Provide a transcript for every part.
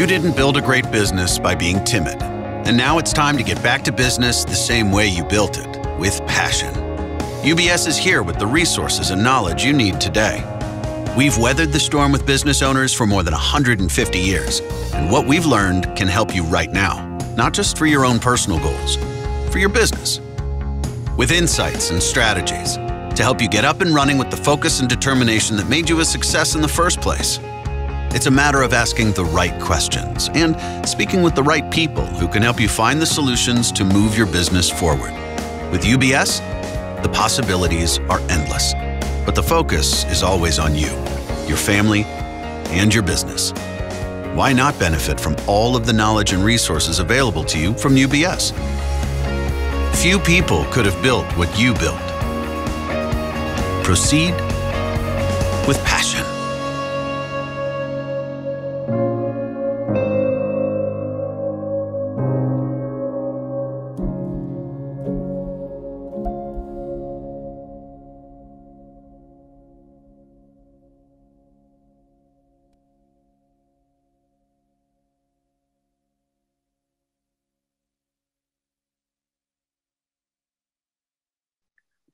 You didn't build a great business by being timid. And now it's time to get back to business the same way you built it, with passion. UBS is here with the resources and knowledge you need today. We've weathered the storm with business owners for more than 150 years, and what we've learned can help you right now, not just for your own personal goals, for your business. With insights and strategies to help you get up and running with the focus and determination that made you a success in the first place. It's a matter of asking the right questions and speaking with the right people who can help you find the solutions to move your business forward. With UBS, the possibilities are endless. But the focus is always on you, your family, and your business. Why not benefit from all of the knowledge and resources available to you from UBS? Few people could have built what you built. Proceed with passion.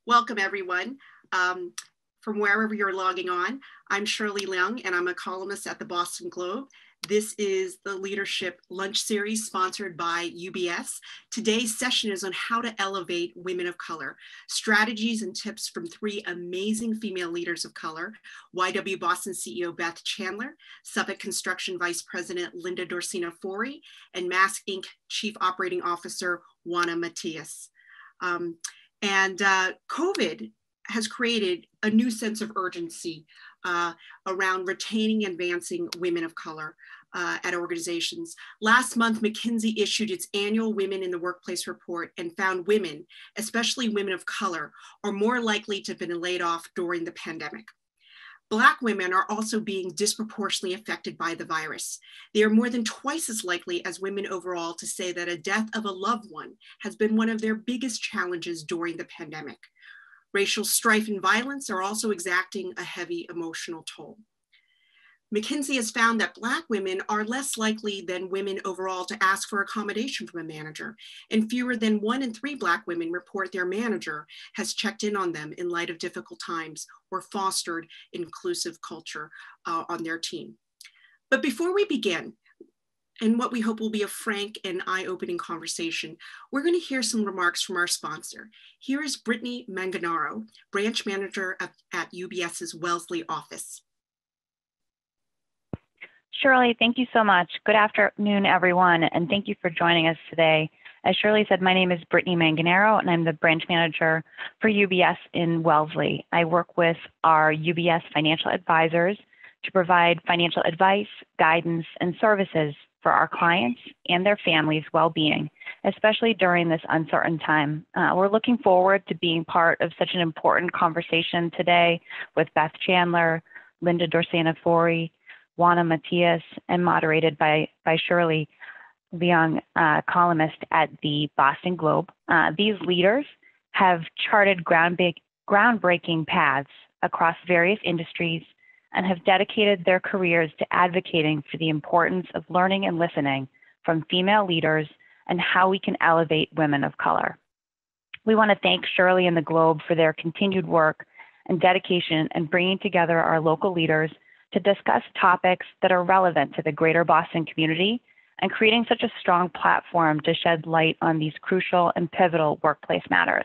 Welcome everyone from wherever you're logging on. I'm Shirley Leung and I'm a columnist at the Boston Globe. This is the Leadership Lunch Series sponsored by UBS. Today's session is on how to elevate women of color, strategies and tips from three amazing female leaders of color, YW Boston CEO Beth Chandler, Suffolk Construction Vice President Linda Dorcena Forry, and MassInc Chief Operating Officer Juana Matias. And COVID has created a new sense of urgency around retaining and advancing women of color at organizations. Last month, McKinsey issued its annual Women in the Workplace report and found women, especially women of color, are more likely to have been laid off during the pandemic. Black women are also being disproportionately affected by the virus. They are more than twice as likely as women overall to say that a death of a loved one has been one of their biggest challenges during the pandemic. Racial strife and violence are also exacting a heavy emotional toll. McKinsey has found that Black women are less likely than women overall to ask for accommodation from a manager, and fewer than 1 in 3 Black women report their manager has checked in on them in light of difficult times or fostered inclusive culture on their team. But before we begin, and what we hope will be a frank and eye-opening conversation, we're going to hear some remarks from our sponsor. Here is Brittany Manganaro, branch manager at UBS's Wellesley office. Shirley, thank you so much. Good afternoon, everyone, and thank you for joining us today. As Shirley said, my name is Brittany Manganaro, and I'm the branch manager for UBS in Wellesley. I work with our UBS financial advisors to provide financial advice, guidance, and services for our clients and their families' well-being, especially during this uncertain time. We're looking forward to being part of such an important conversation today with Beth Chandler, Linda Dorcena Forry, Juana Matias, and moderated by Shirley Leung, columnist at the Boston Globe. These leaders have charted groundbreaking paths across various industries and have dedicated their careers to advocating for the importance of learning and listening from female leaders and how we can elevate women of color. We want to thank Shirley and the Globe for their continued work and dedication in bringing together our local leaders to discuss topics that are relevant to the greater Boston community and creating such a strong platform to shed light on these crucial and pivotal workplace matters.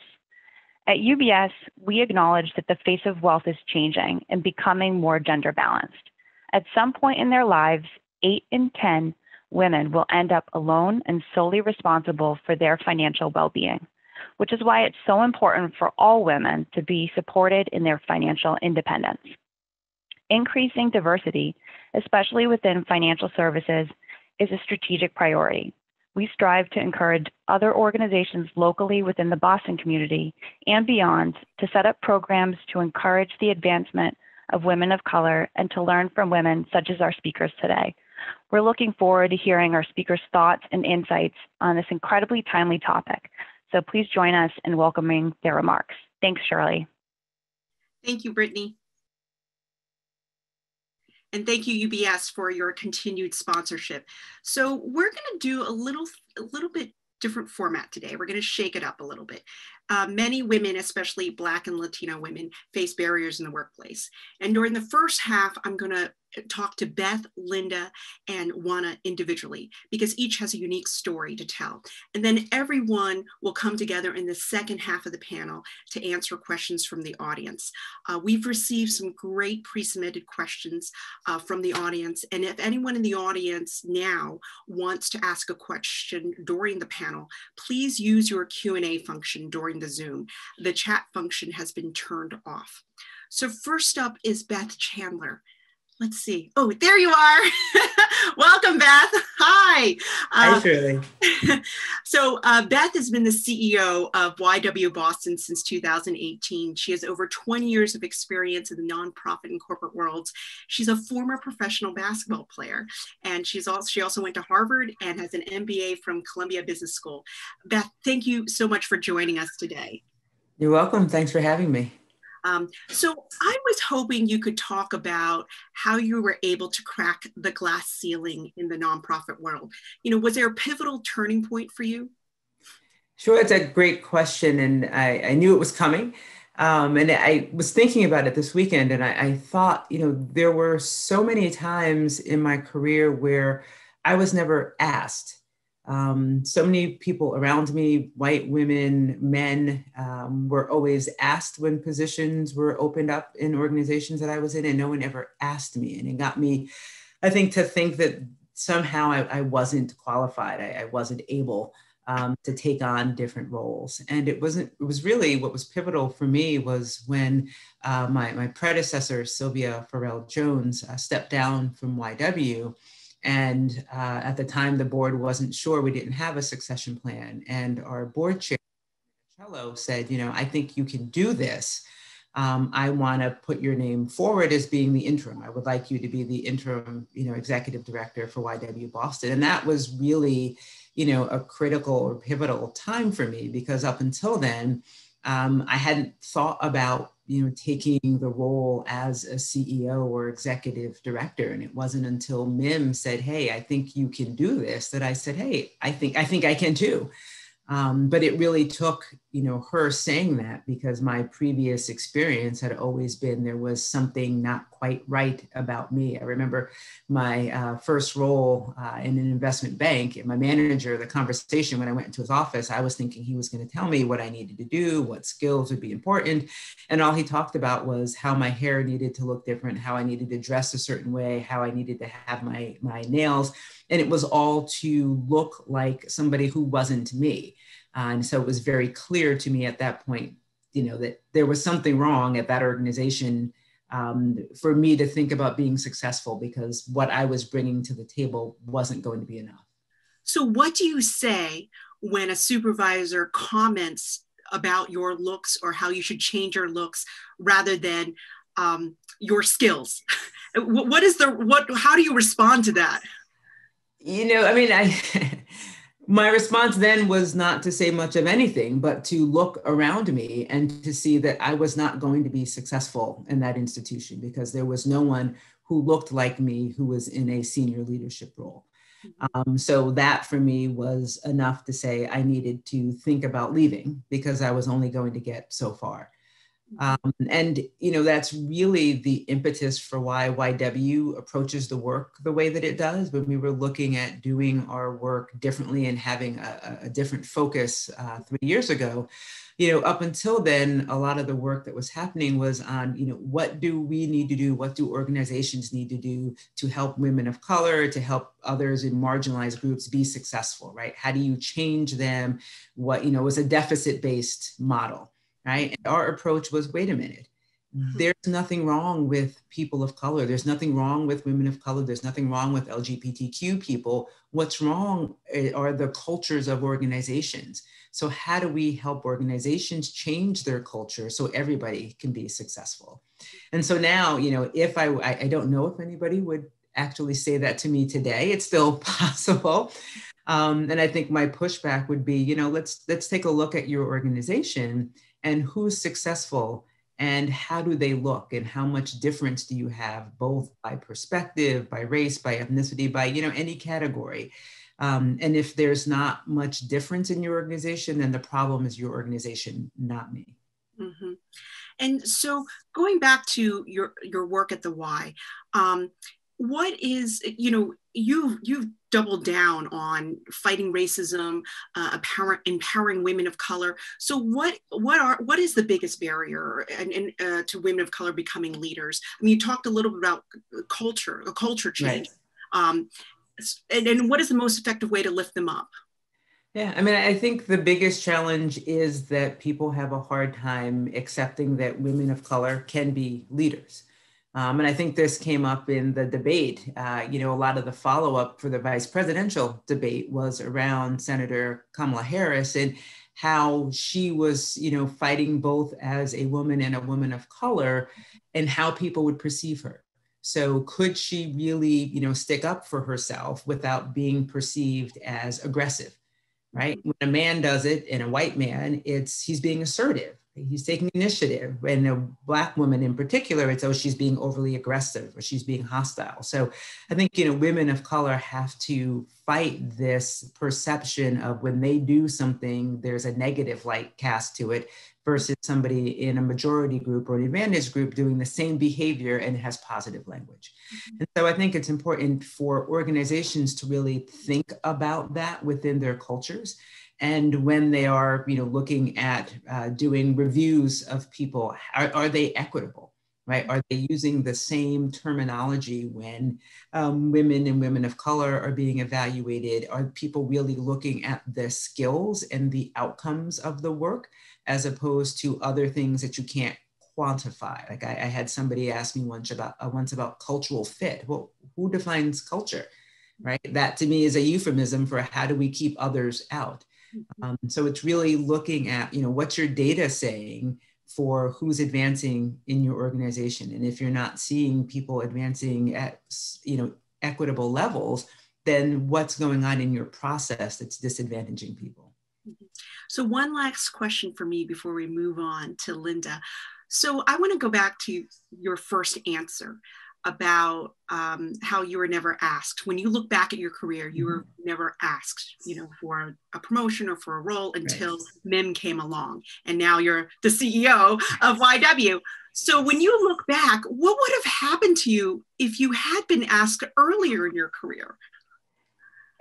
At UBS, we acknowledge that the face of wealth is changing and becoming more gender balanced. At some point in their lives, 8 in 10 women will end up alone and solely responsible for their financial well-being, which is why it's so important for all women to be supported in their financial independence. Increasing diversity, especially within financial services, is a strategic priority. We strive to encourage other organizations locally within the Boston community and beyond to set up programs to encourage the advancement of women of color and to learn from women such as our speakers today. We're looking forward to hearing our speakers' thoughts and insights on this incredibly timely topic. So please join us in welcoming their remarks. Thanks, Shirley. Thank you, Brittany. And thank you, UBS, for your continued sponsorship. So we're going to do a little bit different format today. We're going to shake it up a little bit. Many women, especially Black and Latino women, face barriers in the workplace. And during the first half, I'm going to talk to Beth, Linda, and Juana individually, because each has a unique story to tell. And then everyone will come together in the second half of the panel to answer questions from the audience. We've received some great pre-submitted questions from the audience. And if anyone in the audience now wants to ask a question during the panel, please use your Q&A function during the Zoom. The chat function has been turned off. So first up is Beth Chandler. Let's see. Oh, there you are. Welcome, Beth. Hi. Hi, Shirley. So Beth has been the CEO of YW Boston since 2018. She has over 20 years of experience in the nonprofit and corporate worlds. She's a former professional basketball player, and she also went to Harvard and has an MBA from Columbia Business School. Beth, thank you so much for joining us today. You're welcome. Thanks for having me. So I was hoping you could talk about how you were able to crack the glass ceiling in the nonprofit world. You know, was there a pivotal turning point for you? Sure, that's a great question. And I knew it was coming. And I was thinking about it this weekend. And I thought, you know, there were so many times in my career where I was never asked. So many people around me, white women, men, were always asked when positions were opened up in organizations that I was in, and no one ever asked me. And it got me, I think, to think that somehow I wasn't qualified. I wasn't able to take on different roles. And it was really what was pivotal for me was when my predecessor, Sylvia Farrell-Jones, stepped down from YW. And at the time, the board wasn't sure. We didn't have a succession plan. And our board chair, Marcello, said, you know, I think you can do this. I want to put your name forward as being the interim. I would like you to be the interim, you know, executive director for YW Boston. And that was really, you know, a critical or pivotal time for me, because up until then, I hadn't thought about, you know, taking the role as a CEO or executive director. And it wasn't until Mim said, hey, I think you can do this, that I said, hey, I think I can too. But it really took, you know, her saying that, because my previous experience had always been there was something not quite right about me. I remember my first role in an investment bank, and my manager, the conversation when I went into his office, I was thinking he was going to tell me what I needed to do, what skills would be important. And all he talked about was how my hair needed to look different, how I needed to dress a certain way, how I needed to have my nails. And it was all to look like somebody who wasn't me. And so it was very clear to me at that point, you know, that there was something wrong at that organization for me to think about being successful, because what I was bringing to the table wasn't going to be enough. So what do you say when a supervisor comments about your looks or how you should change your looks rather than your skills? How do you respond to that? You know, I mean, my response then was not to say much of anything, but to look around me and to see that I was not going to be successful in that institution, because there was no one who looked like me who was in a senior leadership role. So that for me was enough to say I needed to think about leaving, because I was only going to get so far. And, you know, that's really the impetus for why YW approaches the work the way that it does. When we were looking at doing our work differently and having a different focus 3 years ago, you know, up until then, a lot of the work that was happening was on, you know, what do we need to do? What do organizations need to do to help women of color, to help others in marginalized groups be successful, right? How do you change them? What, you know, was a deficit-based model. Right? And our approach was, wait a minute, there's nothing wrong with people of color. There's nothing wrong with women of color. There's nothing wrong with LGBTQ people. What's wrong are the cultures of organizations. So how do we help organizations change their culture so everybody can be successful? And so now, you know, if I don't know if anybody would actually say that to me today, it's still possible. And I think my pushback would be, you know, let's take a look at your organization and who's successful and how do they look, and how much difference do you have, both by perspective, by race, by ethnicity, by, you know, any category. And if there's not much difference in your organization, then the problem is your organization, not me. Mm-hmm. And so going back to your work at the Y, what is, you know, you've doubled down on fighting racism, empowering women of color. So what is the biggest barrier and to women of color becoming leaders? I mean, you talked a little bit about culture, a culture change. Right. And what is the most effective way to lift them up? Yeah, I mean, I think the biggest challenge is that people have a hard time accepting that women of color can be leaders. And I think this came up in the debate. You know, a lot of the follow-up for the vice presidential debate was around Senator Kamala Harris and how she was, you know, fighting both as a woman and a woman of color, and how people would perceive her. So could she really, you know, stick up for herself without being perceived as aggressive, right? When a man does it, and a white man, it's he's being assertive, he's taking initiative. And a Black woman in particular, it's, oh, she's being overly aggressive or she's being hostile. So I think, you know, women of color have to fight this perception of when they do something, there's a negative light cast to it, versus somebody in a majority group or an advantage group doing the same behavior and it has positive language. And so I think it's important for organizations to really think about that within their cultures. And when they are, you know, looking at doing reviews of people, are they equitable, right? Are they using the same terminology when women and women of color are being evaluated? Are people really looking at the skills and the outcomes of the work, as opposed to other things that you can't quantify? Like I had somebody ask me once about cultural fit. Well, who defines culture, right? That to me is a euphemism for how do we keep others out? So it's really looking at, you know, what's your data saying for who's advancing in your organization? And if you're not seeing people advancing at, you know, equitable levels, then what's going on in your process that's disadvantaging people? So one last question for me before we move on to Linda. So I want to go back to your first answer about how you were never asked. When you look back at your career, you were never asked, you know, for a promotion or for a role until Mim came along. And now you're the CEO of YW. So when you look back, what would have happened to you if you had been asked earlier in your career?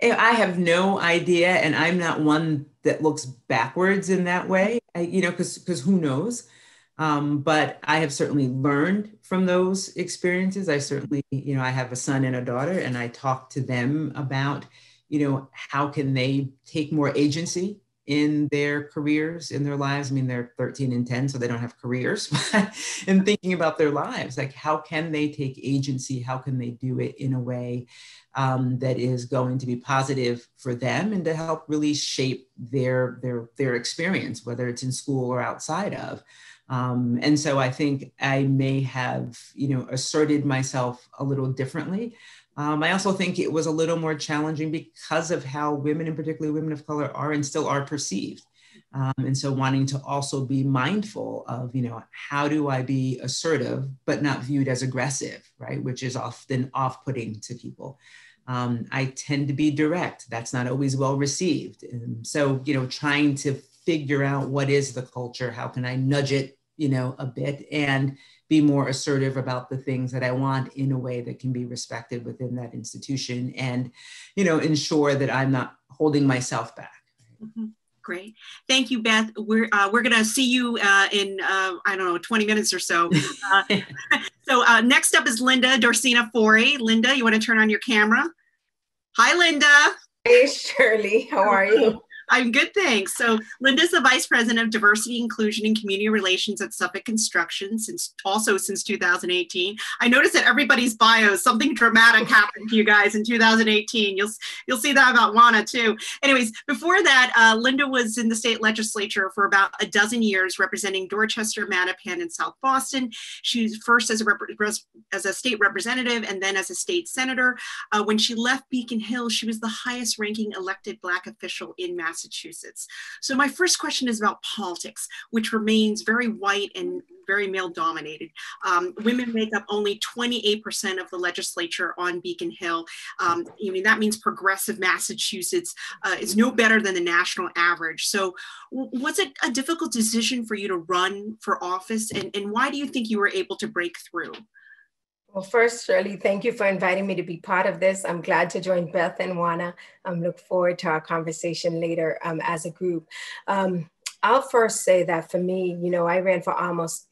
I have no idea, and I'm not one that looks backwards in that way, you know, because who knows? But I have certainly learned from those experiences. I certainly, you know, I have a son and a daughter, and I talk to them about, you know, how can they take more agency in their careers, in their lives. I mean, they're 13 and 10, so they don't have careers. But in thinking about their lives, like how can they take agency? How can they do it in a way that is going to be positive for them and to help really shape their experience, whether it's in school or outside of. And so I think I may have, you know, asserted myself a little differently. I also think it was a little more challenging because of how women, and particularly women of color, are and still are perceived. And so wanting to also be mindful of, you know, how do I be assertive, but not viewed as aggressive, right? Which is often off-putting to people. I tend to be direct. That's not always well received. And so, you know, trying to figure out what is the culture, how can I nudge it, you know, a bit, and be more assertive about the things that I want in a way that can be respected within that institution, and, you know, ensure that I'm not holding myself back. Mm-hmm. Great. Thank you, Beth. We're going to see you in, I don't know, 20 minutes or so. So next up is Linda Dorcena Forry. Linda, you want to turn on your camera? Hi, Linda. Hey, Shirley. How are you? I'm good, thanks. So Linda's the Vice President of Diversity, Inclusion, and Community Relations at Suffolk Construction since 2018. I noticed that everybody's bios, something dramatic happened to you guys in 2018. You'll see that about Juana too. Anyways, before that, Linda was in the state legislature for about a dozen years, representing Dorchester, Mattapan, and South Boston. She was first as a state representative and then as a state senator. When she left Beacon Hill, she was the highest ranking elected Black official in Massachusetts. Massachusetts. So my first question is about politics, which remains very white and very male dominated. Women make up only 28% of the legislature on Beacon Hill. I mean, that means progressive Massachusetts is no better than the national average. So was it a difficult decision for you to run for office? And why do you think you were able to break through? Well, first, Shirley, thank you for inviting me to be part of this. I'm glad to join Beth and Juana. I look forward to our conversation later as a group. I'll first say that for me, you know, I ran for office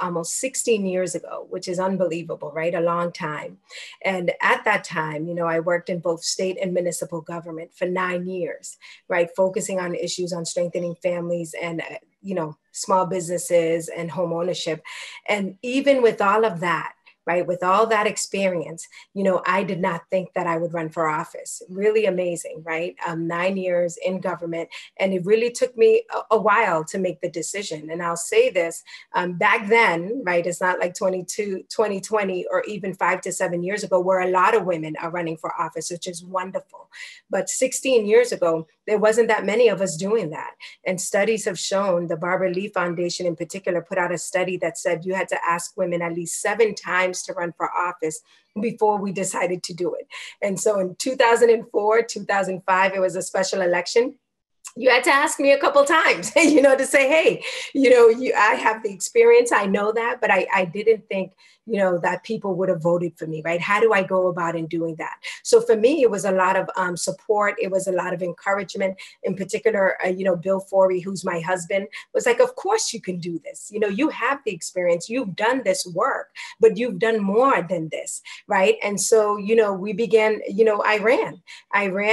almost 16 years ago, which is unbelievable, right? A long time. And at that time, you know, I worked in both state and municipal government for 9 years, right? Focusing on issues on strengthening families and, you know, small businesses and home ownership. And even with all of that, right? With all that experience, you know, I did not think that I would run for office. Really amazing, right? 9 years in government, and it really took me a while to make the decision. And I'll say this, back then, right? It's not like 2020, or even 5 to 7 years ago, where a lot of women are running for office, which is wonderful. But 16 years ago, there wasn't that many of us doing that. And studies have shown, the Barbara Lee Foundation in particular put out a study that said you had to ask women at least 7 times to run for office before we decided to do it. And so in 2004, 2005, it was a special election. You had to ask me a couple times, you know, to say, hey, you know, I have the experience, I know that, but I didn't think, you know, that people would have voted for me, right? How do I go about in doing that? So for me, it was a lot of support. It was a lot of encouragement. In particular, you know, Bill Forry, who's my husband, was like, of course you can do this. You know, you have the experience, you've done this work, but you've done more than this, right? And so, you know, we began, you know, I ran.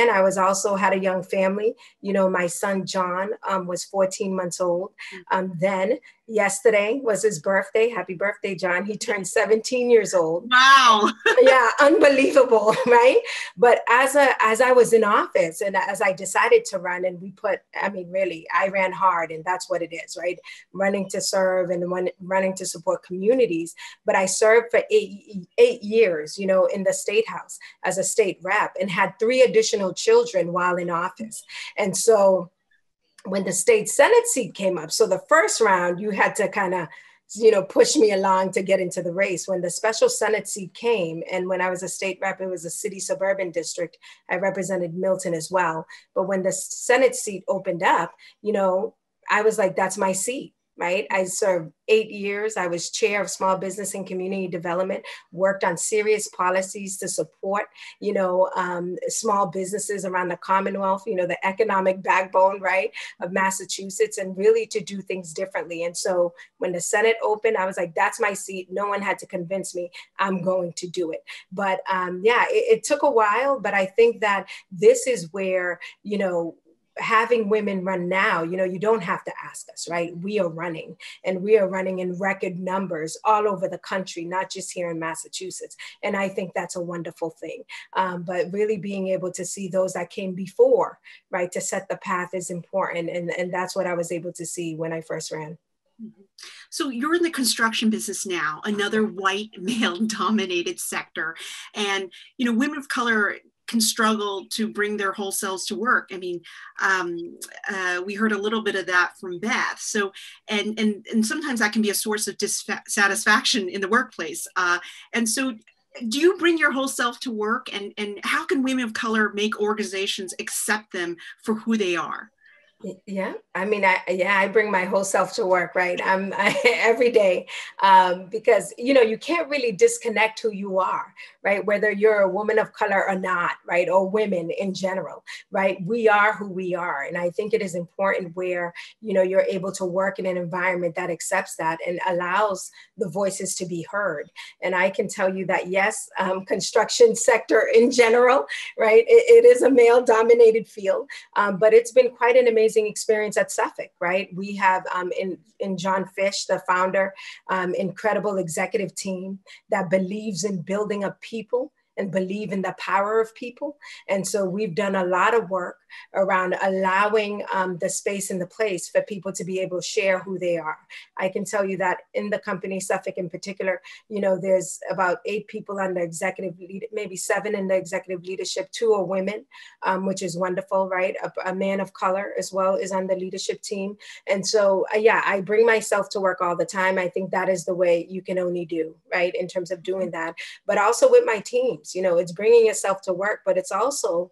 I was also had a young family. You know, my son, John, was 14 months old then. Yesterday was his birthday. Happy birthday, John. He turned 17 years old. Wow. Yeah, unbelievable, right? But as I was in office and as I decided to run, and we put, I mean, really, I ran hard, and that's what it is, right? Running to serve and running to support communities. But I served for eight years, you know, in the state house as a state rep, and had 3 additional children while in office. And so when the state Senate seat came up, so the first round, you had to kind of, you know, push me along to get into the race. When the special Senate seat came, and when I was a state rep, it was a city suburban district. I represented Milton as well. But when the Senate seat opened up, you know, I was like, that's my seat, right? I served 8 years. I was chair of small business and community development, worked on serious policies to support, you know, small businesses around the Commonwealth, you know, the economic backbone, right, of Massachusetts, and really to do things differently. And so when the Senate opened, I was like, that's my seat. No one had to convince me, I'm going to do it. But yeah, it took a while, but I think that this is where, you know, having women run now, you know, you don't have to ask us, right? We are running, and we are running in record numbers all over the country, not just here in Massachusetts. And I think that's a wonderful thing. But really being able to see those that came before, right, to set the path is important. And that's what I was able to see when I first ran. So you're in the construction business now, another white male dominated sector. And, you know, women of color can struggle to bring their whole selves to work. I mean, we heard a little bit of that from Beth. So, and sometimes that can be a source of dissatisfaction in the workplace. And so, do you bring your whole self to work? And how can women of color make organizations accept them for who they are? Yeah, I mean, I bring my whole self to work, right? Every day, because, you know, you can't really disconnect who you are, right? Whether you're a woman of color or not, right? Or women in general, right? We are who we are. And I think it is important where, you know, you're able to work in an environment that accepts that and allows the voices to be heard. And I can tell you that, yes, construction sector in general, right? It is a male dominated field, but it's been quite an amazing experience at Suffolk, right? We have in John Fish, the founder, incredible executive team that believes in building a people and believe in the power of people. And so we've done a lot of work around allowing the space and the place for people to be able to share who they are. I can tell you that in the company, Suffolk in particular, you know, there's about 8 people on the executive, maybe 7 in the executive leadership, 2 are women, which is wonderful, right? A man of color as well is on the leadership team. And so, yeah, I bring myself to work all the time. I think that is the way you can only do, right? In terms of doing that, but also with my teams, you know, it's bringing yourself to work, but it's also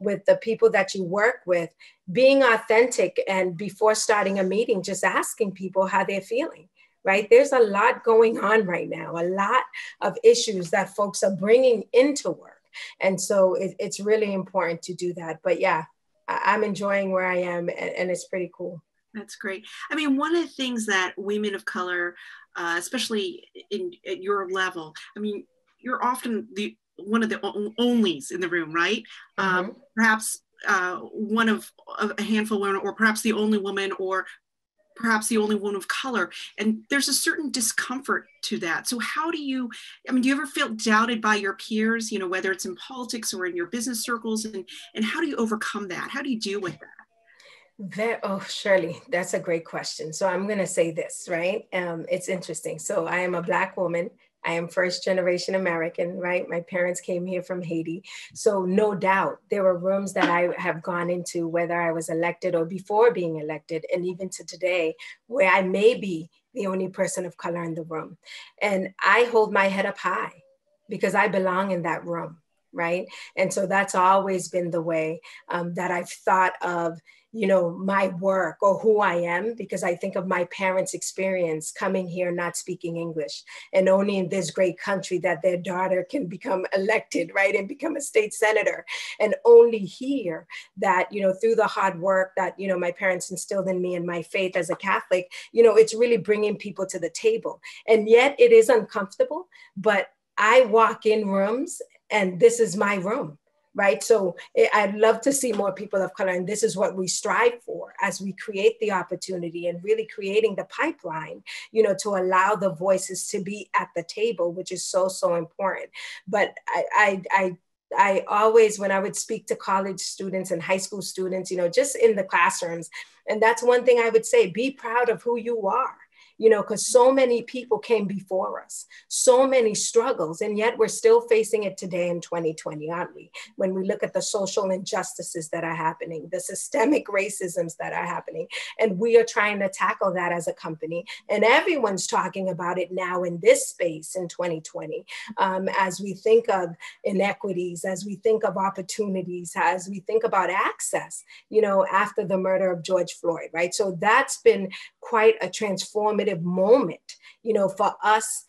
with the people that you work with, being authentic, and before starting a meeting, just asking people how they're feeling, right? There's a lot going on right now, a lot of issues that folks are bringing into work. And so it's really important to do that. But yeah, I'm enjoying where I am, and it's pretty cool. That's great. I mean, one of the things that women of color, especially at your level, I mean, you're often one of the onlys in the room, right? Mm-hmm. Perhaps one of a handful of women, or perhaps the only woman, or perhaps the only woman of color. And there's a certain discomfort to that. So how do you, I mean, do you ever feel doubted by your peers, you know, whether it's in politics or in your business circles, and how do you overcome that? How do you deal with that? Oh, Shirley, that's a great question. So I'm going to say this, right? It's interesting. So I am a Black woman. I am first generation American, right? My parents came here from Haiti. So no doubt there were rooms that I have gone into, whether I was elected or before being elected, and even to today, where I may be the only person of color in the room. And I hold my head up high because I belong in that room, right? And so that's always been the way that I've thought of, you know, my work or who I am, because I think of my parents' experience coming here, not speaking English, and only in this great country that their daughter can become elected, right, and become a state senator. And only here that, you know, through the hard work that, you know, my parents instilled in me and my faith as a Catholic, you know, it's really bringing people to the table. And yet it is uncomfortable, but I walk in rooms and this is my room. Right? So I'd love to see more people of color. And this is what we strive for as we create the opportunity and really creating the pipeline, you know, to allow the voices to be at the table, which is so, so important. But I always, when I would speak to college students and high school students, you know, just in the classrooms, and that's one thing I would say, be proud of who you are. You know, because so many people came before us, so many struggles, and yet we're still facing it today in 2020, aren't we? When we look at the social injustices that are happening, the systemic racisms that are happening, and we are trying to tackle that as a company. And everyone's talking about it now in this space in 2020, as we think of inequities, as we think of opportunities, as we think about access, you know, after the murder of George Floyd, right? So that's been quite a transformative moment, you know, for us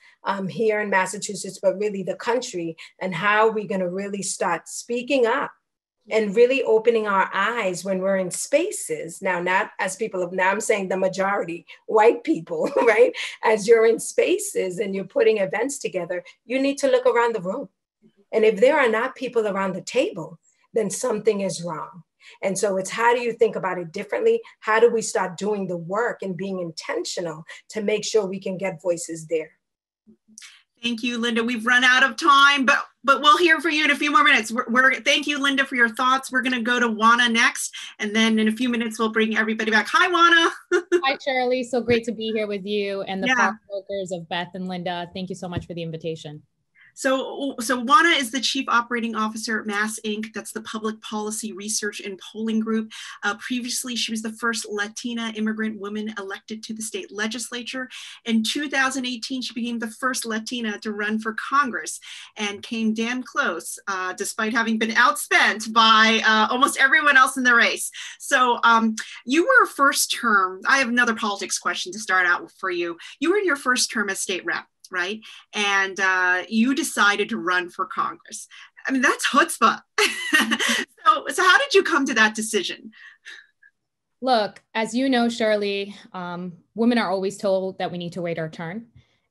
here in Massachusetts, but really the country, and how we're going to really start speaking up and really opening our eyes when we're in spaces. Now, not as people of, now I'm saying the majority, white people, right? As you're in spaces and you're putting events together, you need to look around the room. And if there are not people around the table, then something is wrong. And so it's, how do you think about it differently? How do we start doing the work and being intentional to make sure we can get voices there? Thank you, Linda. We've run out of time, but we'll hear from you in a few more minutes. Thank you, Linda, for your thoughts. We're going to go to Juana next, and then in a few minutes, we'll bring everybody back. Hi, Juana. Hi, Shirley. So great to be here with you and the yeah. workers of Beth and Linda. Thank you so much for the invitation. So Juana is the Chief Operating Officer at MassInc. That's the Public Policy Research and Polling Group. Previously, she was the first Latina immigrant woman elected to the state legislature. In 2018, she became the first Latina to run for Congress and came damn close, despite having been outspent by almost everyone else in the race. So you were first term. I have another politics question to start out for you. You were in your first term as state rep, right? And you decided to run for Congress. I mean, that's chutzpah. So how did you come to that decision? Look, as you know, Shirley, women are always told that we need to wait our turn.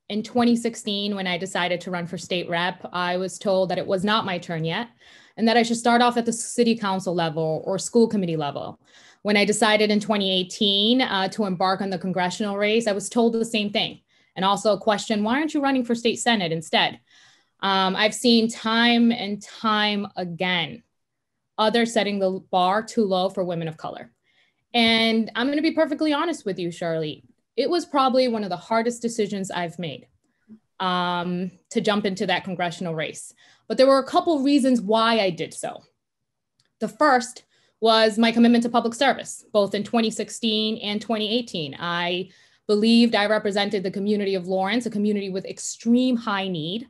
In 2016, when I decided to run for state rep, I was told that it was not my turn yet, and that I should start off at the city council level or school committee level. When I decided in 2018 to embark on the congressional race, I was told the same thing. And also a question, why aren't you running for state senate instead? I've seen time and time again, others setting the bar too low for women of color. And I'm going to be perfectly honest with you, Shirley. It was probably one of the hardest decisions I've made to jump into that congressional race. But there were a couple reasons why I did so. The first was my commitment to public service, both in 2016 and 2018. I believed I represented the community of Lawrence, a community with extreme high need,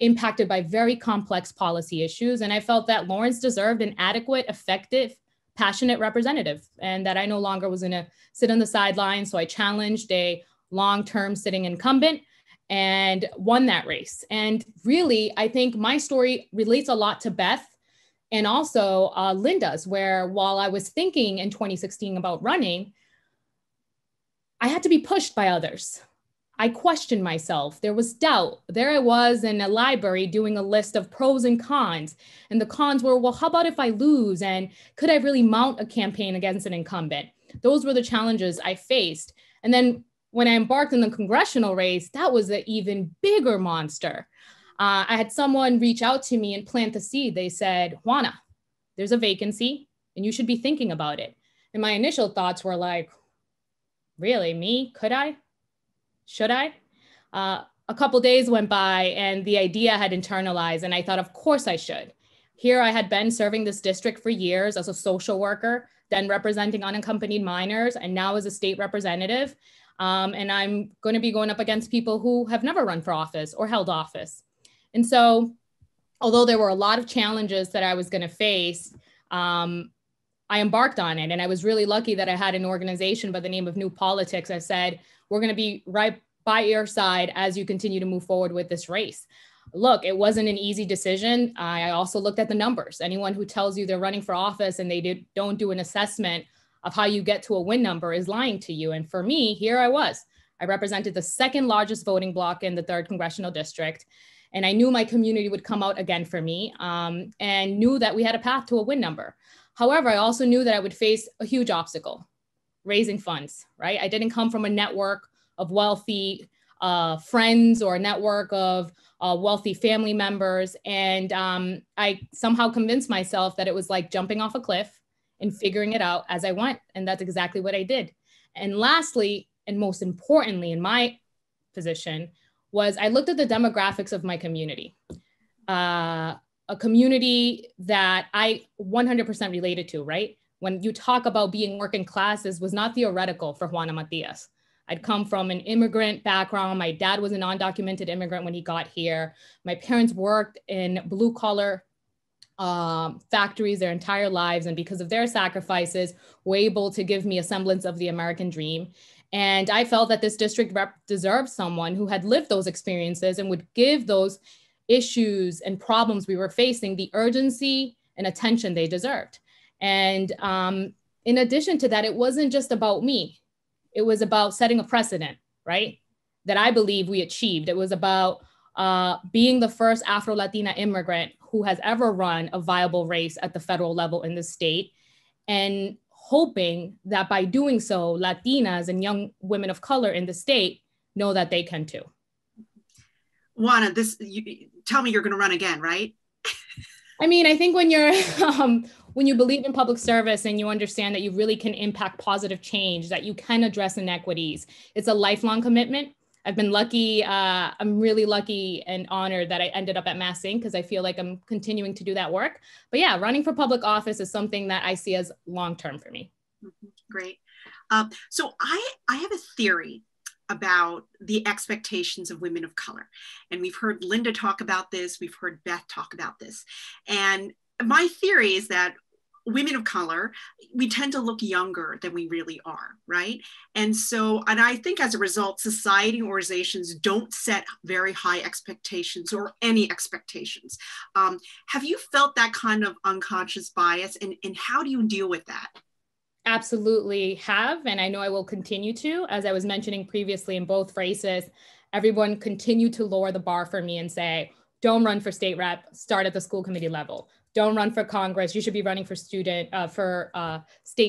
impacted by very complex policy issues. And I felt that Lawrence deserved an adequate, effective, passionate representative, and that I no longer was gonna sit on the sidelines. So I challenged a long-term sitting incumbent and won that race. And really, I think my story relates a lot to Beth and also Linda's, where while I was thinking in 2016 about running, I had to be pushed by others. I questioned myself. There was doubt. There I was in a library doing a list of pros and cons. And the cons were, well, how about if I lose? And could I really mount a campaign against an incumbent? Those were the challenges I faced. And then when I embarked in the congressional race, that was an even bigger monster. I had someone reach out to me and plant the seed. They said, Juana, there's a vacancy and you should be thinking about it. And my initial thoughts were like, really, me? Could I? Should I? A couple days went by and the idea had internalized and I thought, of course I should. Here I had been serving this district for years as a social worker, then representing unaccompanied minors, and now as a state representative. And I'm going to be going up against people who have never run for office or held office. And so, although there were a lot of challenges that I was going to face, I embarked on it. And I was really lucky that I had an organization by the name of New Politics. I said, we're going to be right by your side as you continue to move forward with this race. Look, it wasn't an easy decision. I also looked at the numbers. Anyone who tells you they're running for office and they don't do an assessment of how you get to a win number is lying to you. And for me, here I was. I represented the second largest voting block in the 3rd congressional district. And I knew my community would come out again for me and knew that we had a path to a win number. However, I also knew that I would face a huge obstacle, raising funds, right? I didn't come from a network of wealthy friends or a network of wealthy family members. And I somehow convinced myself that it was like jumping off a cliff and figuring it out as I went. And that's exactly what I did. And lastly, and most importantly in my position, was I looked at the demographics of my community, a community that I 100% related to, right? When you talk about being working class, this was not theoretical for Juana Matias. I'd come from an immigrant background. My dad was an undocumented immigrant when he got here. My parents worked in blue collar factories their entire lives. And because of their sacrifices, were able to give me a semblance of the American dream. And I felt that this district rep deserved someone who had lived those experiences and would give those issues and problems we were facing the urgency and attention they deserved. And in addition to that, it wasn't just about me. It was about setting a precedent, right? That I believe we achieved. It was about being the first Afro-Latina immigrant who has ever run a viable race at the federal level in the state, and hoping that by doing so, Latinas and young women of color in the state know that they can too. Juana, tell me you're going to run again, right? I mean, I think when you're, when you believe in public service and you understand that you really can impact positive change, that you can address inequities, it's a lifelong commitment. I've been lucky. I'm really lucky and honored that I ended up at MassInc because I feel like I'm continuing to do that work. But yeah, running for public office is something that I see as long-term for me. Great. So I have a theory about the expectations of women of color. And we've heard Linda talk about this. We've heard Beth talk about this. And my theory is that women of color, we tend to look younger than we really are, right? And so, and I think as a result, society and organizations don't set very high expectations or any expectations. Have you felt that kind of unconscious bias, and how do you deal with that? Absolutely have, and I know I will continue to. As I was mentioning previously in both races, everyone continued to lower the bar for me and say, don't run for state rep, start at the school committee level. Don't run for Congress. You should be running for state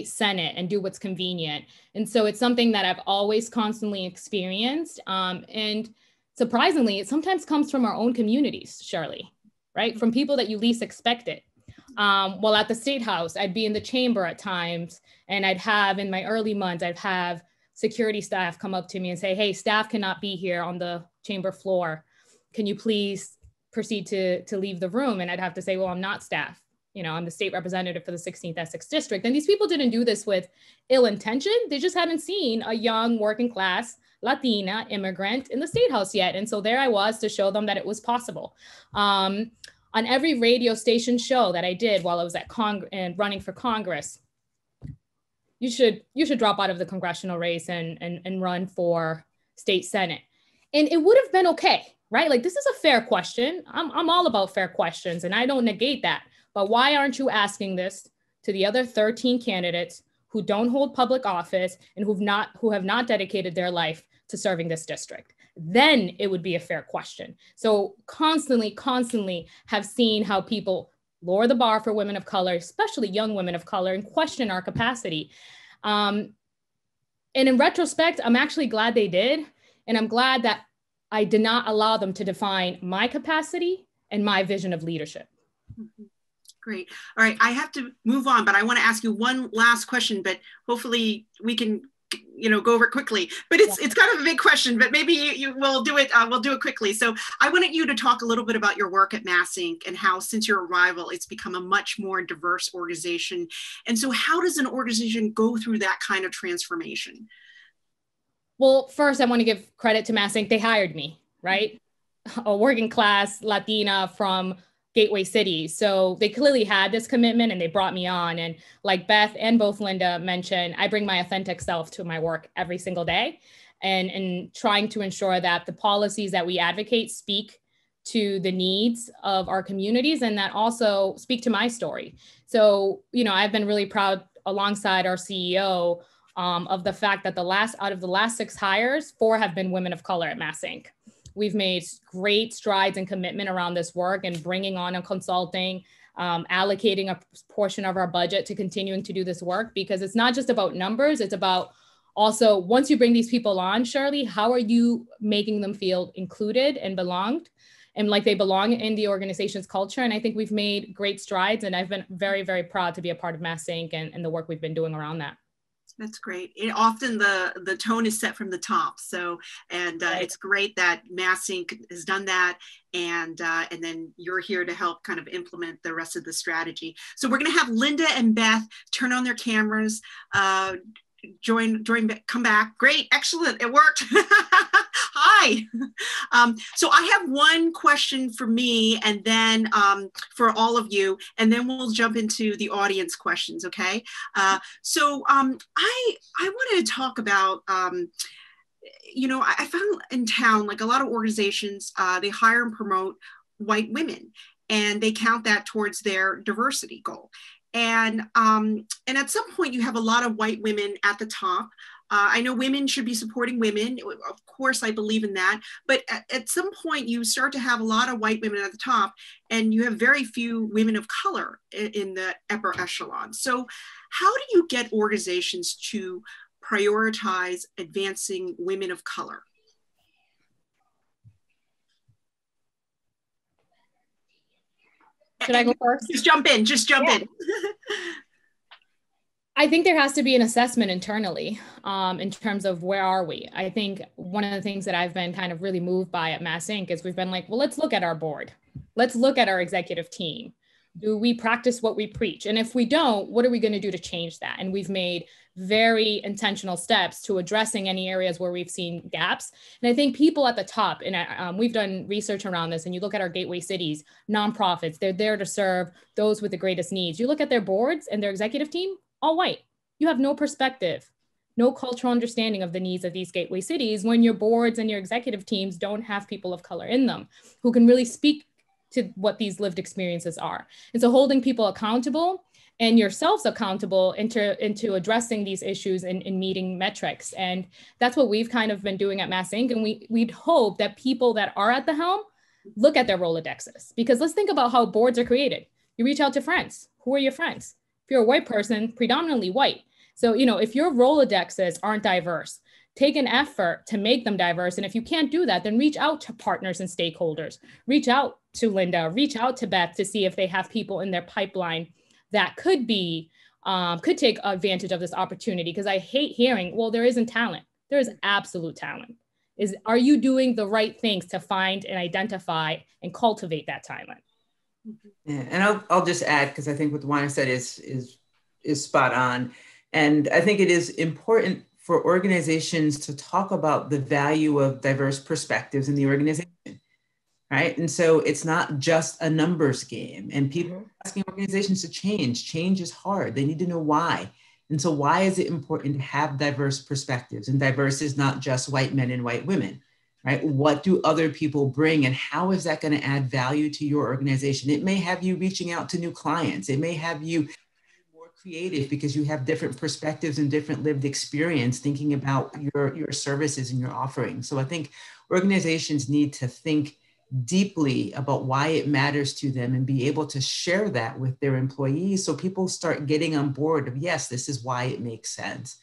Senate and do what's convenient. And so it's something that I've always constantly experienced. And surprisingly, it sometimes comes from our own communities, Shirley, right? From people that you least expect it. Well, at the State House, I'd be in the chamber at times, and I'd have, in my early months, I'd have security staff come up to me and say, hey, staff cannot be here on the chamber floor. Can you please proceed to leave the room? And I'd have to say, well, I'm not staff. You know, I'm the state representative for the 16th Essex District. And these people didn't do this with ill intention. They just hadn't seen a young working class Latina immigrant in the State House yet. And so there I was to show them that it was possible. On every radio station show that I did while I was at running for Congress, you should drop out of the congressional race and run for state Senate. And it would have been okay, right? Like, this is a fair question. I'm all about fair questions, and I don't negate that. But why aren't you asking this to the other 13 candidates who don't hold public office and who have not dedicated their life to serving this district? Then it would be a fair question. So constantly have seen how people lower the bar for women of color, especially young women of color, and question our capacity. And in retrospect, I'm actually glad they did. And I'm glad that I did not allow them to define my capacity and my vision of leadership. Mm-hmm. Great. All right, I have to move on, but I want to ask you one last question, but hopefully we can, you know, go over quickly, but it's kind of a big question, but maybe we'll do it quickly. So I wanted you to talk a little bit about your work at MassInc and how since your arrival, it's become a much more diverse organization. And so how does an organization go through that kind of transformation? Well, first I want to give credit to MassInc. They hired me, right? A working class Latina from Gateway City. So they clearly had this commitment and they brought me on. And like Beth and both Linda mentioned, I bring my authentic self to my work every single day and trying to ensure that the policies that we advocate speak to the needs of our communities and that also speak to my story. So, you know, I've been really proud alongside our CEO of the fact that out of the last 6 hires, 4 have been women of color at MassInc. We've made great strides and commitment around this work and bringing on a consulting, allocating a portion of our budget to continuing to do this work, because it's not just about numbers. It's about also, once you bring these people on, Shirley, how are you making them feel included and belonged and like they belong in the organization's culture? And I think we've made great strides, and I've been very, very proud to be a part of MassInc and the work we've been doing around that. That's great. Often the tone is set from the top. So, and it's great that MassInc has done that. And then you're here to help kind of implement the rest of the strategy. So we're going to have Linda and Beth turn on their cameras, come back. Great. Excellent. It worked. Hi. So I have one question for me and then for all of you, and then we'll jump into the audience questions. Okay. I wanted to talk about, you know, I found in town, like a lot of organizations, they hire and promote white women and they count that towards their diversity goal. And at some point you have a lot of white women at the top. I know women should be supporting women. Of course, I believe in that. But at some point you start to have a lot of white women at the top and you have very few women of color in the upper echelon. So how do you get organizations to prioritize advancing women of color? Should I go first? Just jump in. I think there has to be an assessment internally in terms of where are we? I think one of the things that I've been kind of really moved by at MassInc is we've been like, well, let's look at our board. Let's look at our executive team. Do we practice what we preach? And if we don't, what are we going to do to change that? And we've made very intentional steps to addressing any areas where we've seen gaps. And I think people at the top, and we've done research around this, and you look at our gateway cities, nonprofits, they're there to serve those with the greatest needs. You look at their boards and their executive team, all white. You have no perspective, no cultural understanding of the needs of these gateway cities when your boards and your executive teams don't have people of color in them who can really speak to what these lived experiences are. And so holding people accountable and yourselves accountable into addressing these issues and meeting metrics. And that's what we've kind of been doing at MassInc. And we'd hope that people that are at the helm look at their Rolodexes, because let's think about how boards are created. You reach out to friends. Who are your friends? If you're a white person, predominantly white. So, you know, if your Rolodexes aren't diverse, Take an effort to make them diverse. And if you can't do that, then reach out to partners and stakeholders. Reach out to Linda, reach out to Beth to see if they have people in their pipeline that could be, could take advantage of this opportunity. Because I hate hearing, well, there isn't talent. There is absolute talent. Are you doing the right things to find and identify and cultivate that talent? Yeah, and I'll just add, because I think what Juana said is spot on. And I think it is important for organizations to talk about the value of diverse perspectives in the organization, right? And so it's not just a numbers game, and people are asking organizations to change. Change is hard. They need to know why. And so why is it important to have diverse perspectives? And diverse is not just white men and white women, right? What do other people bring, and how is that going to add value to your organization? It may have you reaching out to new clients. It may have you more creative because you have different perspectives and different lived experience thinking about your services and your offerings. So I think organizations need to think deeply about why it matters to them and be able to share that with their employees so people start getting on board of, yes, this is why it makes sense.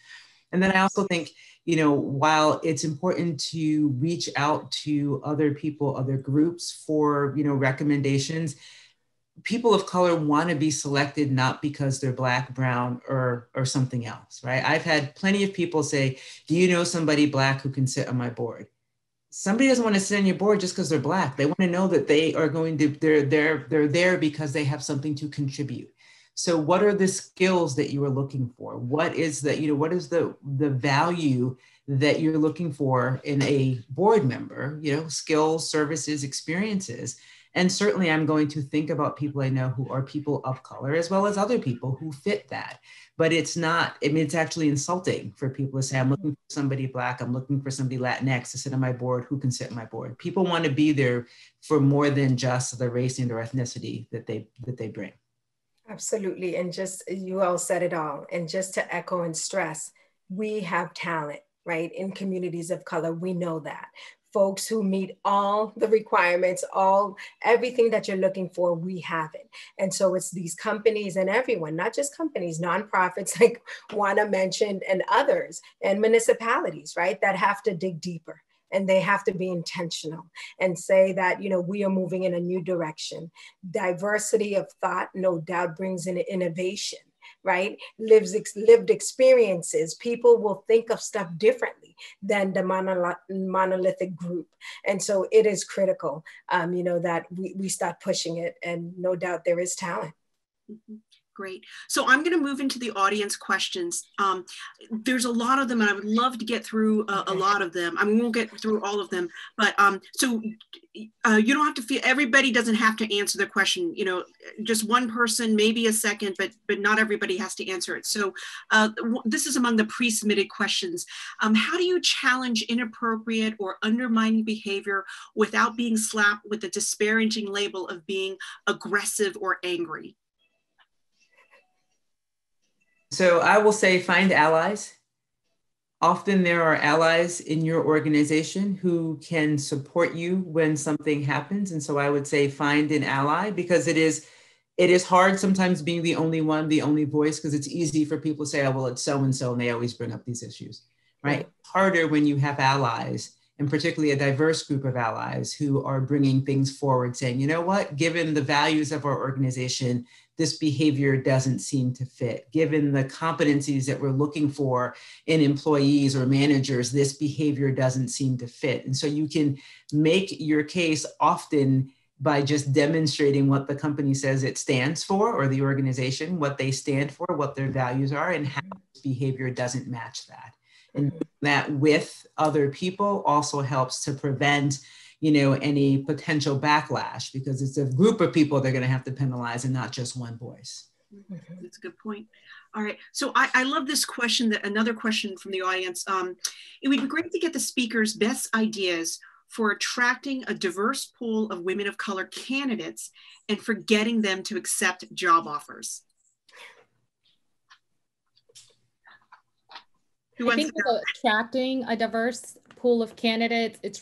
And then I also think, you know, while it's important to reach out to other people, other groups for, you know, recommendations, people of color want to be selected not because they're Black, brown, or something else, right? I've had plenty of people say, do you know somebody Black who can sit on my board? Somebody doesn't want to sit on your board just because they're Black. They want to know that they are going to, they're there because they have something to contribute. So what are the skills that you are looking for? What is the, you know, what is the value that you're looking for in a board member, you know, skills, services, experiences. And certainly I'm going to think about people I know who are people of color as well as other people who fit that. But it's not, I mean, it's actually insulting for people to say, I'm looking for somebody Black, I'm looking for somebody Latinx to sit on my board, who can sit on my board. People want to be there for more than just the race and or ethnicity that they bring. Absolutely. And just, you all said it all. And just to echo and stress, we have talent, right? In communities of color, we know that. Folks who meet all the requirements, all everything that you're looking for, we have it. And so it's these companies and everyone, not just companies, nonprofits like Juana mentioned and others, and municipalities, right? That have to dig deeper. And they have to be intentional and say that, you know, we are moving in a new direction. Diversity of thought, no doubt, brings in innovation, right? Lived experiences. People will think of stuff differently than the monolithic group. And so it is critical, you know, that we start pushing it, and no doubt there is talent. Mm-hmm. Great. So I'm going to move into the audience questions. There's a lot of them, and I would love to get through a lot of them. I mean, we won't get through all of them, but you don't have to feel, everybody doesn't have to answer the question, you know, just one person, maybe a second, but not everybody has to answer it. So this is among the pre-submitted questions. How do you challenge inappropriate or undermining behavior without being slapped with the disparaging label of being aggressive or angry? So I will say, find allies. Often there are allies in your organization who can support you when something happens. And so I would say find an ally, because it is hard sometimes being the only one, the only voice, because it's easy for people to say, oh, well, it's so-and-so, and they always bring up these issues, right? It's harder when you have allies, and particularly a diverse group of allies who are bringing things forward saying, you know what, given the values of our organization, this behavior doesn't seem to fit. Given the competencies that we're looking for in employees or managers, this behavior doesn't seem to fit. And so you can make your case often by just demonstrating what the company says it stands for, or the organization, what they stand for, what their values are, and how this behavior doesn't match that. And that with other people also helps to prevent, you know, any potential backlash, because it's a group of people they're going to have to penalize and not just one voice. That's a good point. All right. So I love this question, that another question from the audience. It would be great to get the speakers' best ideas for attracting a diverse pool of women of color candidates and for getting them to accept job offers. I think with attracting a diverse pool of candidates, it's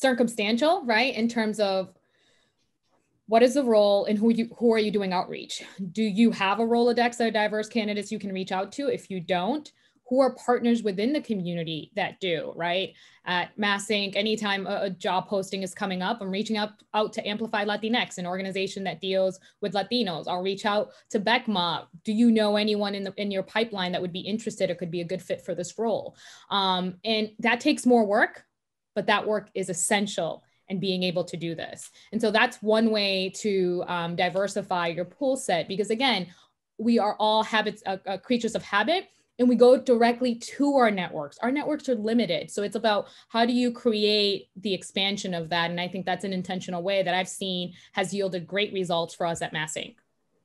circumstantial, right? In terms of what is the role and who are you doing outreach? Do you have a Rolodex of diverse candidates you can reach out to? If you don't, who are partners within the community that do, right? At MassInc, anytime a job posting is coming up, I'm reaching out to Amplify Latinx, an organization that deals with Latinos. I'll reach out to BECMA. Do you know anyone in your pipeline that would be interested or could be a good fit for this role? And that takes more work, but that work is essential and being able to do this. And so that's one way to diversify your pool set, because again, we are all habits, creatures of habit, and we go directly to our networks. Our networks are limited. So it's about how do you create the expansion of that? And I think that's an intentional way that I've seen has yielded great results for us at MassInc.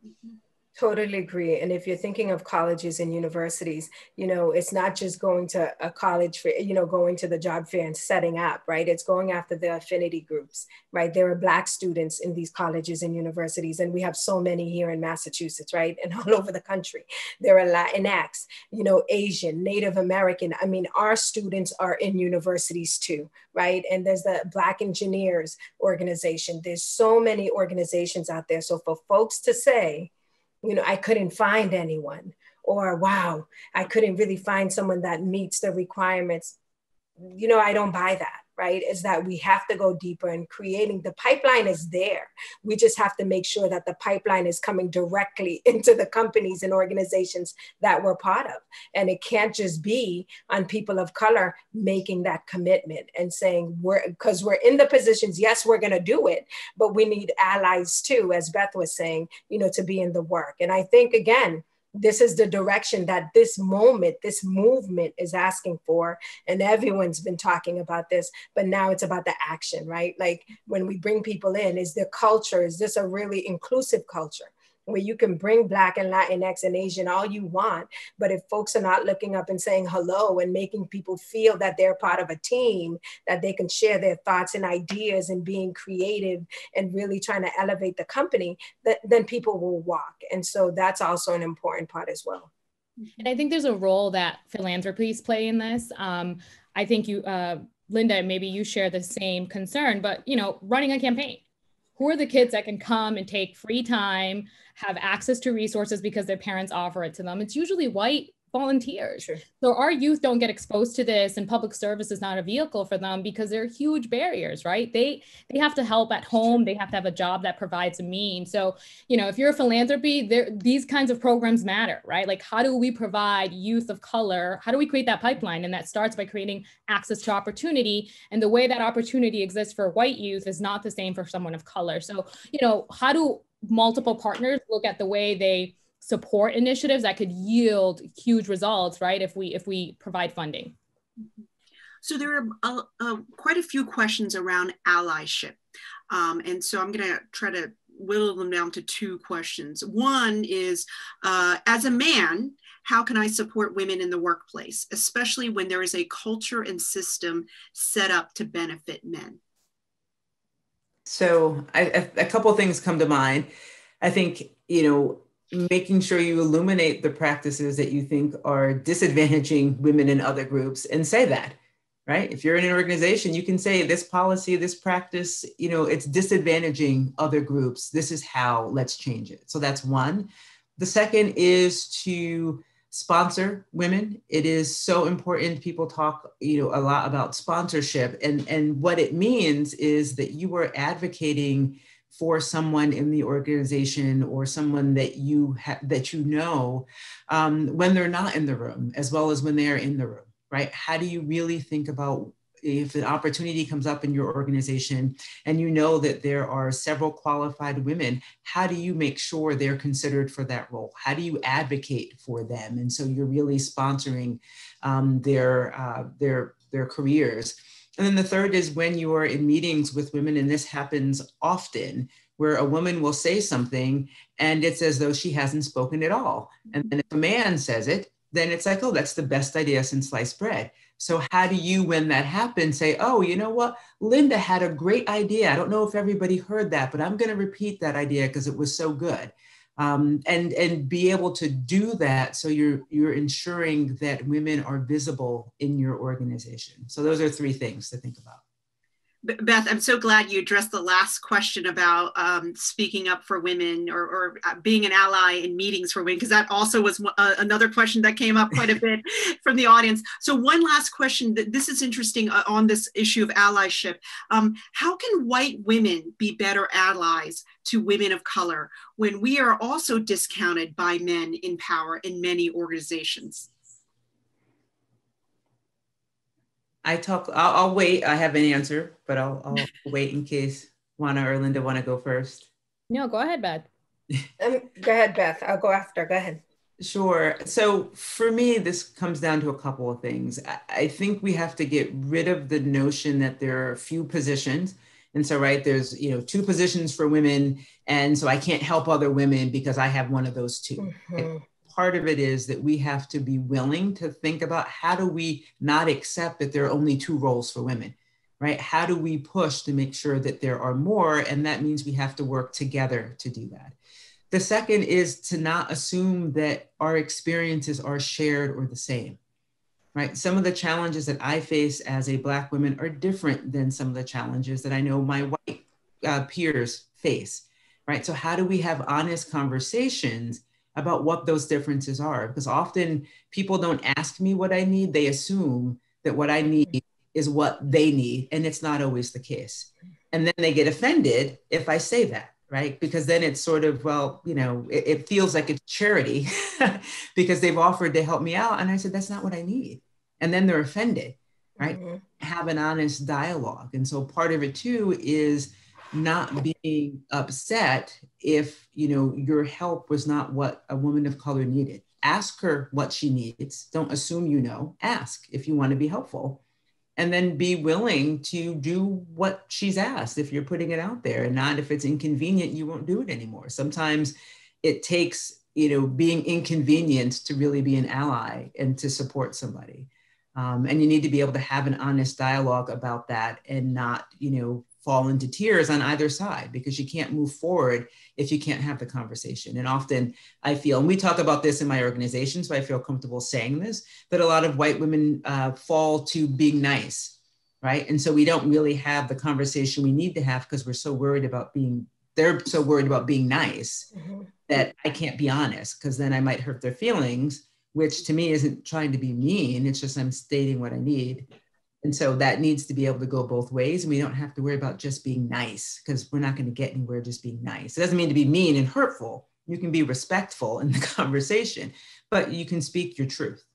Mm-hmm. Totally agree. And if you're thinking of colleges and universities, you know, it's not just going to a college, for, you know, going to the job fair and setting up, right? It's going after the affinity groups, right? There are Black students in these colleges and universities, and we have so many here in Massachusetts, right? And all over the country. There are Latinx, you know, Asian, Native American. I mean, our students are in universities too, right? And there's the Black Engineers organization. There's so many organizations out there. So for folks to say, you know, I couldn't find anyone, or wow, I couldn't really find someone that meets the requirements. You know, I don't buy that, right? Is that we have to go deeper, and creating the pipeline is there. We just have to make sure that the pipeline is coming directly into the companies and organizations that we're part of. And it can't just be on people of color making that commitment and saying, because we're in the positions, yes, we're going to do it, but we need allies too, as Beth was saying, you know, to be in the work. And I think, again, this is the direction that this moment, this movement is asking for. And everyone's been talking about this, but now it's about the action, right? Like when we bring people in, is their culture, is this a really inclusive culture where you can bring Black and Latinx and Asian all you want, but if folks are not looking up and saying hello and making people feel that they're part of a team, that they can share their thoughts and ideas and being creative and really trying to elevate the company, then people will walk. And so that's also an important part as well. And I think there's a role that philanthropies play in this. I think you, Linda, maybe you share the same concern, but you know, running a campaign. Who are the kids that can come and take free time, have access to resources because their parents offer it to them? It's usually white volunteers. Sure. So our youth don't get exposed to this, and public service is not a vehicle for them because there are huge barriers, right? They have to help at home. They have to have a job that provides a mean. So, you know, if you're a philanthropy, these kinds of programs matter, right? Like how do we provide youth of color? How do we create that pipeline? And that starts by creating access to opportunity. And the way that opportunity exists for white youth is not the same for someone of color. So, you know, how do multiple partners look at the way they support initiatives that could yield huge results, right? If we provide funding. So there are quite a few questions around allyship. And so I'm gonna try to whittle them down to two questions. One is, as a man, how can I support women in the workplace, especially when there is a culture and system set up to benefit men? So a couple of things come to mind. I think, you know, making sure you illuminate the practices that you think are disadvantaging women and other groups and say that, right? If you're in an organization, you can say this policy, this practice, you know, it's disadvantaging other groups. This is how, let's change it. So that's one. The second is to sponsor women. It is so important. People talk, you know, a lot about sponsorship, and what it means is that you are advocating for someone in the organization or someone that you know when they're not in the room, as well as when they are in the room, right? How do you really think about if an opportunity comes up in your organization and you know that there are several qualified women, how do you make sure they're considered for that role? How do you advocate for them? And so you're really sponsoring their careers. And then the third is when you are in meetings with women, and this happens often, where a woman will say something and it's as though she hasn't spoken at all. And then if a man says it, then it's like, oh, that's the best idea since sliced bread. So how do you, when that happens, say, oh, you know what? Linda had a great idea. I don't know if everybody heard that, but I'm going to repeat that idea because it was so good. And be able to do that so you're ensuring that women are visible in your organization. So those are three things to think about. Beth, I'm so glad you addressed the last question about speaking up for women or being an ally in meetings for women, because that also was another question that came up quite a bit from the audience. So one last question, this is interesting on this issue of allyship. How can white women be better allies to women of color when we are also discounted by men in power in many organizations? I'll wait. I have an answer, but I'll wait in case Juana or Linda want to go first. No, go ahead, Beth. Go ahead, Beth. I'll go after. Go ahead. Sure. So for me, this comes down to a couple of things. I think we have to get rid of the notion that there are few positions. And so, right, there's, you know, 2 positions for women. And so I can't help other women because I have one of those 2. Mm-hmm. Part of it is that we have to be willing to think about how do we not accept that there are only 2 roles for women, right? How do we push to make sure that there are more? And that means we have to work together to do that. The second is to not assume that our experiences are shared or the same, right? Some of the challenges that I face as a Black woman are different than some of the challenges that I know my white peers face, right? So how do we have honest conversations about what those differences are, because often people don't ask me what I need, they assume that what I need is what they need, and it's not always the case. And then they get offended if I say that, right? Because then it's sort of, well, you know, it feels like it's charity because they've offered to help me out. And I said, that's not what I need. And then they're offended, right? Mm-hmm. Have an honest dialogue. And so part of it too is not being upset if, you know, your help was not what a woman of color needed. Ask her what she needs. Don't assume you know. Ask if you want to be helpful. And then be willing to do what she's asked if you're putting it out there, and not if it's inconvenient, you won't do it anymore. Sometimes it takes, you know, being inconvenienced to really be an ally and to support somebody. And you need to be able to have an honest dialogue about that and not, you know, fall into tears on either side, because you can't move forward if you can't have the conversation. And often I feel, and we talk about this in my organization, so I feel comfortable saying this, that a lot of white women fall to being nice, right? And so we don't really have the conversation we need to have because we're so worried about being, they're so worried about being nice mm-hmm. that I can't be honest, because then I might hurt their feelings, which to me isn't trying to be mean, it's just I'm stating what I need. And so that needs to be able to go both ways. And we don't have to worry about just being nice, because we're not going to get anywhere just being nice. It doesn't mean to be mean and hurtful. You can be respectful in the conversation, but you can speak your truth.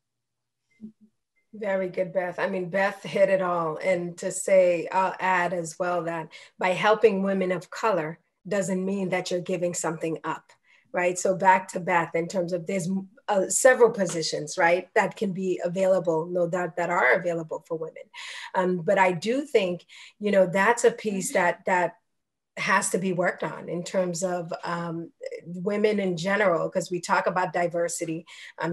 Very good, Beth. I mean, Beth hit it all. And to say, I'll add as well that by helping women of color doesn't mean that you're giving something up, right? So back to Beth in terms of there's several positions, right, that can be available, no doubt, that are available for women. But I do think, you know, that's a piece that has to be worked on in terms of women in general, because we talk about diversity,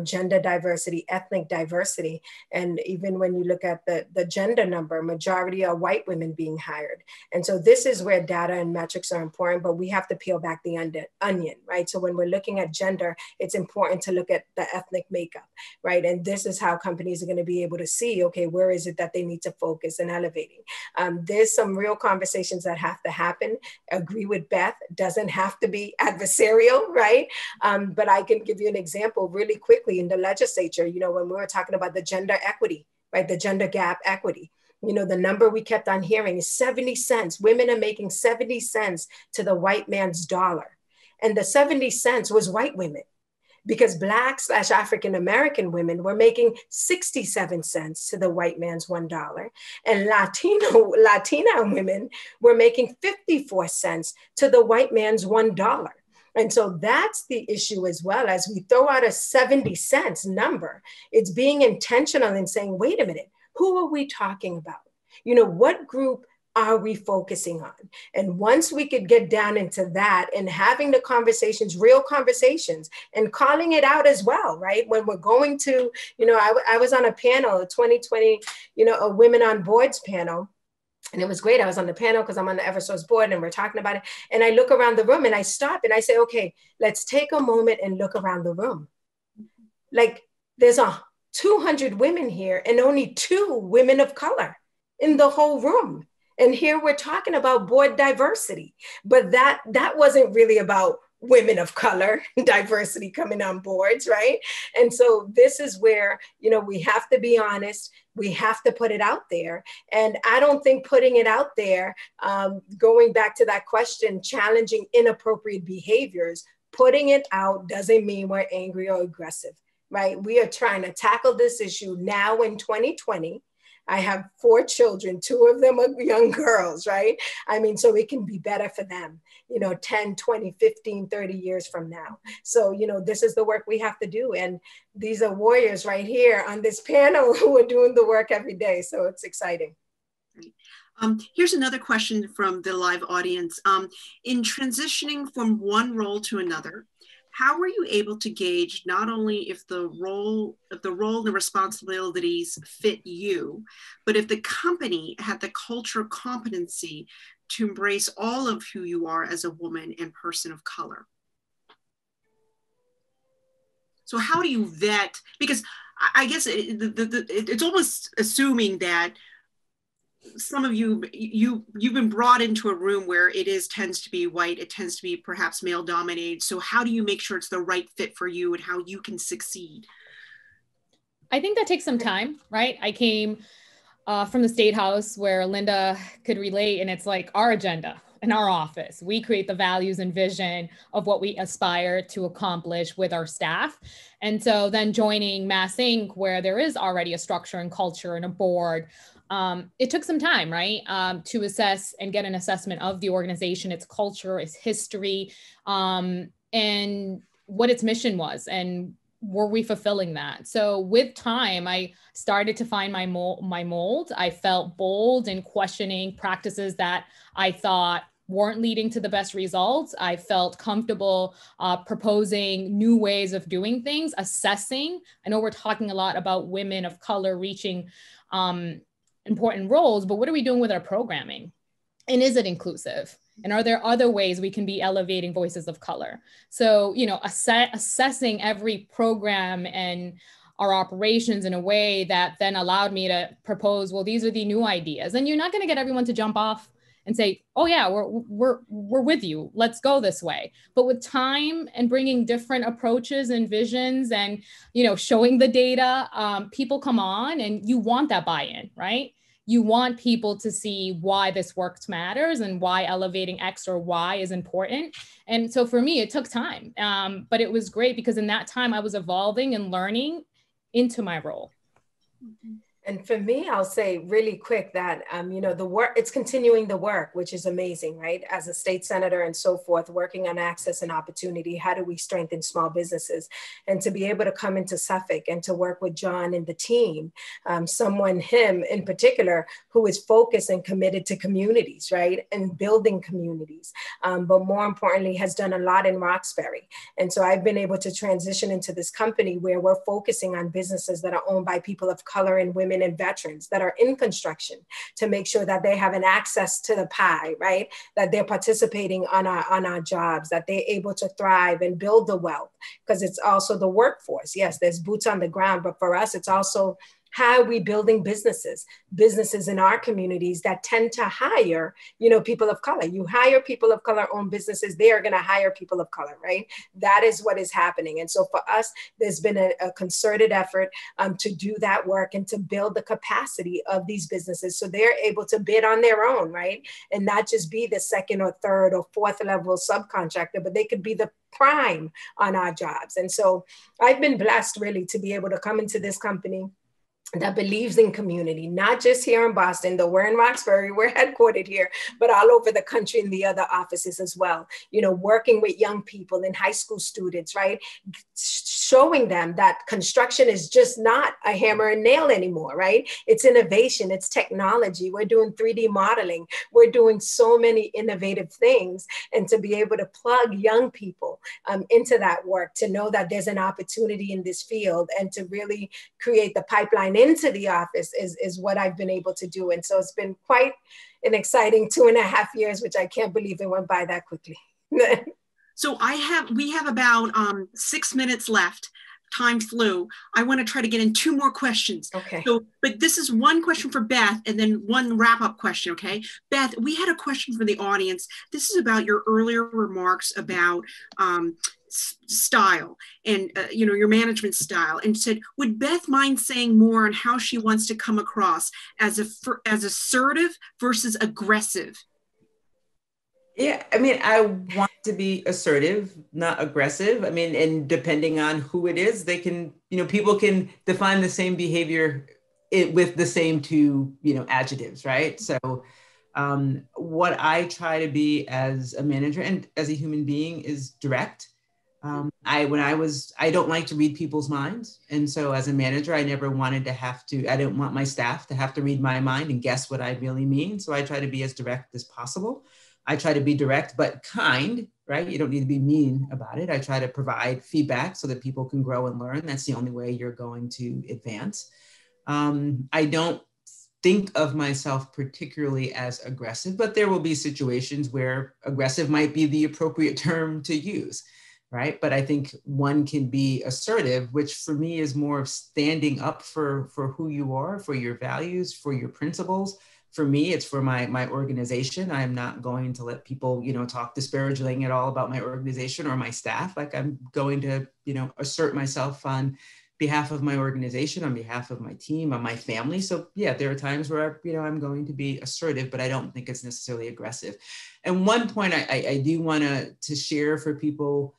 gender diversity, ethnic diversity. And even when you look at the gender number, majority are white women being hired. And so this is where data and metrics are important, but we have to peel back the onion, right? So when we're looking at gender, it's important to look at the ethnic makeup, right? And this is how companies are going to be able to see, okay, where is it that they need to focus and elevating? There's some real conversations that have to happen. Agree with Beth, doesn't have to be adversarial, right? But I can give you an example really quickly in the legislature, you know, when we were talking about the gender equity, right? The gender gap equity, you know, the number we kept on hearing is 70 cents. Women are making 70 cents to the white man's dollar. And the 70 cents was white women, because Black/African-American women were making 67 cents to the white man's $1. And Latina women were making 54 cents to the white man's $1. And so that's the issue as well. As we throw out a 70 cents number, it's being intentional and saying, wait a minute, who are we talking about? You know, what group are we focusing on? And once we could get down into that and having the conversations, real conversations, and calling it out as well, right? When we're going to, you know, I was on a panel, a 2020, you know, a Women on Boards panel. And it was great. I was on the panel because I'm on the Eversource board and we're talking about it. And I look around the room and I stop and I say, okay, let's take a moment and look around the room. Like there's 200 women here and only 2 women of color in the whole room. And here we're talking about board diversity, but that wasn't really about women of color diversity coming on boards, right? And so this is where, you know, we have to be honest. We have to put it out there. And I don't think putting it out there, going back to that question, challenging inappropriate behaviors, putting it out doesn't mean we're angry or aggressive, right? We are trying to tackle this issue now in 2020. I have 4 children, 2 of them are young girls, right? I mean, so it can be better for them, you know, 10, 20, 15, 30 years from now. So, you know, this is the work we have to do. And these are warriors right here on this panel who are doing the work every day. So it's exciting. Great. Here's another question from the live audience. In transitioning from one role to another, how were you able to gauge not only if the role and the responsibilities fit you, but if the company had the cultural competency to embrace all of who you are as a woman and person of color? So how do you vet? Because I guess it's almost assuming that some of you've been brought into a room where it tends to be white, it tends to be perhaps male dominated. So how do you make sure it's the right fit for you and how you can succeed? I think that takes some time, right? I came from the State House where Linda could relate, and it's like our agenda in our office. We create the values and vision of what we aspire to accomplish with our staff. And so then joining MassInc, where there is already a structure and culture and a board, it took some time, right, to assess and get an assessment of the organization, its culture, its history, and what its mission was, and were we fulfilling that? So with time, I started to find my mold. I felt bold in questioning practices that I thought weren't leading to the best results. I felt comfortable proposing new ways of doing things, assessing. I know we're talking a lot about women of color reaching important roles, but what are we doing with our programming? And is it inclusive? And are there other ways we can be elevating voices of color? So, you know, assessing every program and our operations in a way that then allowed me to propose, well, these are the new ideas. And you're not going to get everyone to jump off and say, oh yeah, we're with you, let's go this way. But with time and bringing different approaches and visions and, you know, showing the data, people come on and you want that buy-in, right? You want people to see why this work matters and why elevating X or Y is important. And so for me, it took time, but it was great because in that time I was evolving and learning into my role. Mm-hmm. And for me, I'll say really quick that, you know, the work, it's continuing the work, which is amazing, right? As a state senator and so forth, working on access and opportunity, how do we strengthen small businesses? And to be able to come into Suffolk and to work with John and the team, him in particular, who is focused and committed to communities, right? And building communities, but more importantly, has done a lot in Roxbury. And so I've been able to transition into this company where we're focusing on businesses that are owned by people of color and women and veterans that are in construction to make sure that they have an access to the pie, right? That they're participating on our jobs, that they're able to thrive and build the wealth, because it's also the workforce. Yes, there's boots on the ground, but for us, it's also how are we building businesses in our communities that tend to hire, you know, people of color. You hire people of color owned businesses, they are going to hire people of color, right? That is what is happening. And so for us, there's been a concerted effort to do that work and to build the capacity of these businesses so they're able to bid on their own, right? And not just be the second or third or fourth level subcontractor, but they could be the prime on our jobs. And so I've been blessed really to be able to come into this company that believes in community, not just here in Boston, though we're in Roxbury, we're headquartered here, but all over the country in the other offices as well. You know, working with young people and high school students, right? Showing them that construction is just not a hammer and nail anymore, right? It's innovation, it's technology. We're doing 3D modeling. We're doing so many innovative things. And to be able to plug young people into that work, to know that there's an opportunity in this field and to really create the pipeline into the office is what I've been able to do. And so it's been quite an exciting 2.5 years, which I can't believe it went by that quickly. So we have about 6 minutes left. time flew. I want to try to get in two more questions. Okay. So, but this is one question for Beth and then one wrap-up question, okay? Beth, we had a question from the audience. This is about your earlier remarks about style and, you know, your management style, and said, would Beth mind saying more on how she wants to come across as assertive versus aggressive? Yeah, I mean, I want to be assertive, not aggressive. I mean, and depending on who it is, they can, you know, people can define the same behavior with the same two, you know, adjectives, right? So what I try to be as a manager and as a human being is direct. I don't like to read people's minds. And so as a manager, I never wanted to have to, I didn't want my staff to have to read my mind and guess what I really mean. So I try to be as direct as possible. I try to be direct, but kind, right? You don't need to be mean about it. I try to provide feedback so that people can grow and learn. That's the only way you're going to advance. I don't think of myself particularly as aggressive, but there will be situations where aggressive might be the appropriate term to use, right? But I think one can be assertive, which for me is more of standing up for who you are, for your values, for your principles. For me, it's for my organization. I'm not going to let people, you know, talk disparagingly at all about my organization or my staff. Like, I'm going to, you know, assert myself on behalf of my organization, on behalf of my team, on my family. So yeah, there are times where, you know, I'm going to be assertive, but I don't think it's necessarily aggressive. And one point I do want to share for people,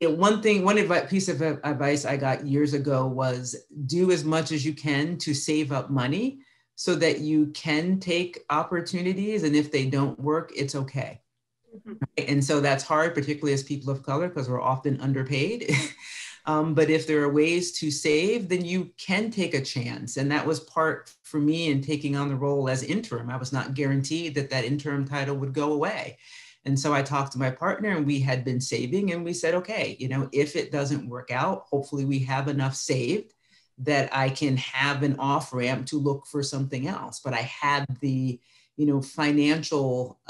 you know, one piece of advice I got years ago was do as much as you can to save up money, so that you can take opportunities, and if they don't work, it's okay. Mm-hmm. Right? And so that's hard, particularly as people of color, because we're often underpaid. But if there are ways to save, then you can take a chance. And that was part for me in taking on the role as interim. I was not guaranteed that that interim title would go away. And so I talked to my partner, and we had been saving, and we said, okay, you know, if it doesn't work out, hopefully we have enough saved that I can have an off ramp to look for something else. But I had the, you know, financial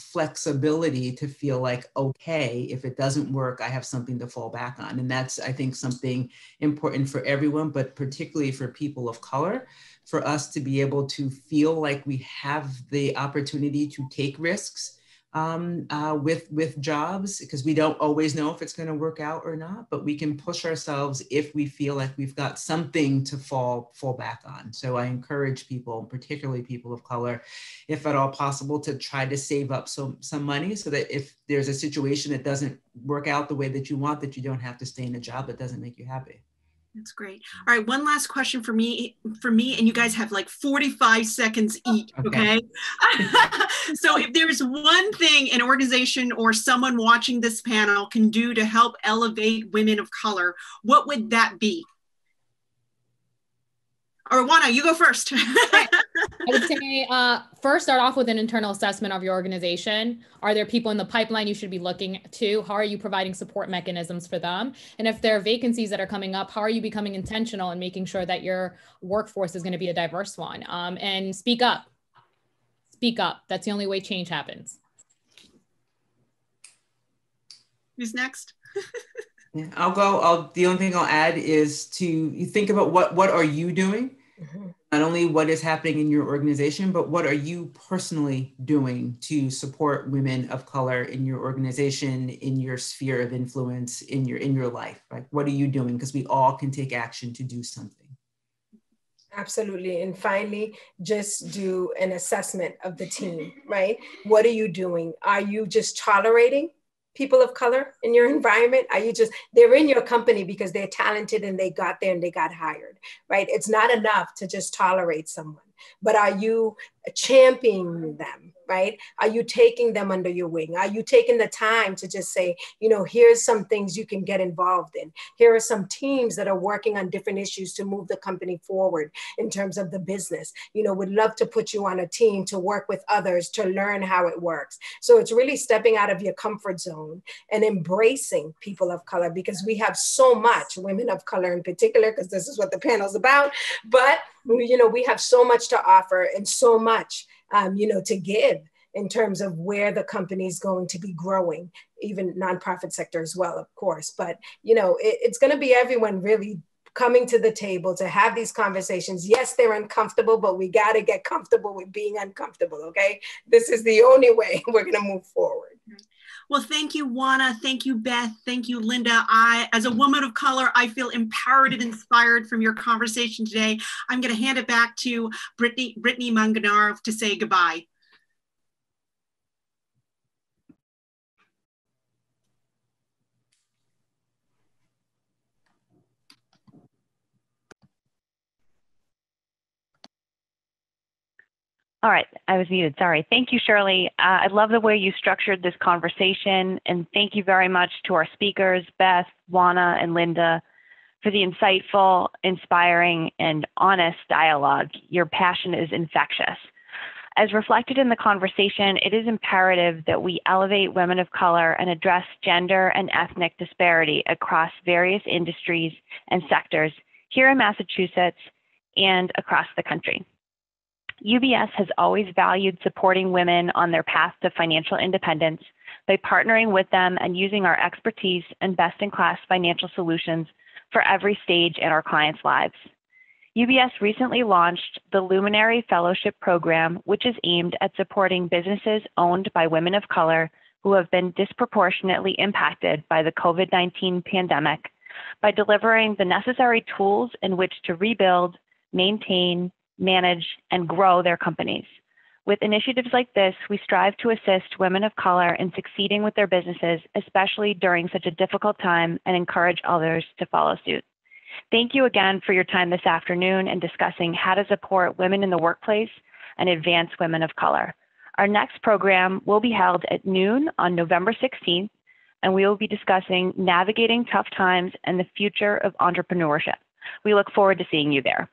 flexibility to feel like, okay, if it doesn't work, I have something to fall back on. And that's, I think, something important for everyone, but particularly for people of color, for us to be able to feel like we have the opportunity to take risks with jobs, because we don't always know if it's going to work out or not, but we can push ourselves if we feel like we've got something to fall back on. So I encourage people, particularly people of color, if at all possible, to try to save up some money so that if there's a situation that doesn't work out the way that you want, that you don't have to stay in a job that doesn't make you happy. That's great. All right, one last question for me, and you guys have like 45 seconds each, okay? So if there's one thing an organization or someone watching this panel can do to help elevate women of color, what would that be? Or Juana, you go first. I would say first start off with an internal assessment of your organization. Are there people in the pipeline you should be looking to? How are you providing support mechanisms for them? And if there are vacancies that are coming up, how are you becoming intentional and making sure that your workforce is going to be a diverse one? And speak up. Speak up. That's the only way change happens. Who's next? Yeah, the only thing I'll add is to you think about what are you doing? Mm-hmm. Not only what is happening in your organization, but what are you personally doing to support women of color in your organization, in your sphere of influence, in your life, right? What are you doing? Because we all can take action to do something. Absolutely. And finally, just do an assessment of the team, right? What are you doing? Are you just tolerating people of color in your environment? Are you just, they're in your company because they're talented and they got there and they got hired, right? It's not enough to just tolerate someone, but are you championing them, right? Are you taking them under your wing? Are you taking the time to just say, you know, here's some things you can get involved in. Here are some teams that are working on different issues to move the company forward in terms of the business. You know, would love to put you on a team to work with others to learn how it works. So it's really stepping out of your comfort zone and embracing people of color, because we have so much, women of color in particular, because this is what the panel's about, but you know, we have so much to offer and so much, you know, to give. in terms of where the company's going to be growing, even nonprofit sector as well, of course. But you know, it's going to be everyone really coming to the table to have these conversations. Yes, they're uncomfortable, but we got to get comfortable with being uncomfortable, okay? This is the only way we're going to move forward. Well, thank you, Juana. Thank you, Beth. Thank you, Linda. As a woman of color, I feel empowered and inspired from your conversation today. I'm going to hand it back to Brittany Manganaro to say goodbye. All right, I was muted, sorry. Thank you, Shirley. I love the way you structured this conversation, and thank you very much to our speakers, Beth, Juana, and Linda, for the insightful, inspiring, and honest dialogue. Your passion is infectious. As reflected in the conversation, it is imperative that we elevate women of color and address gender and ethnic disparity across various industries and sectors here in Massachusetts and across the country. UBS has always valued supporting women on their path to financial independence by partnering with them and using our expertise and best-in-class financial solutions for every stage in our clients' lives. UBS recently launched the Luminary Fellowship Program, which is aimed at supporting businesses owned by women of color who have been disproportionately impacted by the COVID-19 pandemic by delivering the necessary tools in which to rebuild, maintain, manage, and grow their companies. With initiatives like this, we strive to assist women of color in succeeding with their businesses, especially during such a difficult time, and encourage others to follow suit. Thank you again for your time this afternoon and discussing how to support women in the workplace and advance women of color. Our next program will be held at noon on November 16th, and we will be discussing navigating tough times and the future of entrepreneurship. We look forward to seeing you there.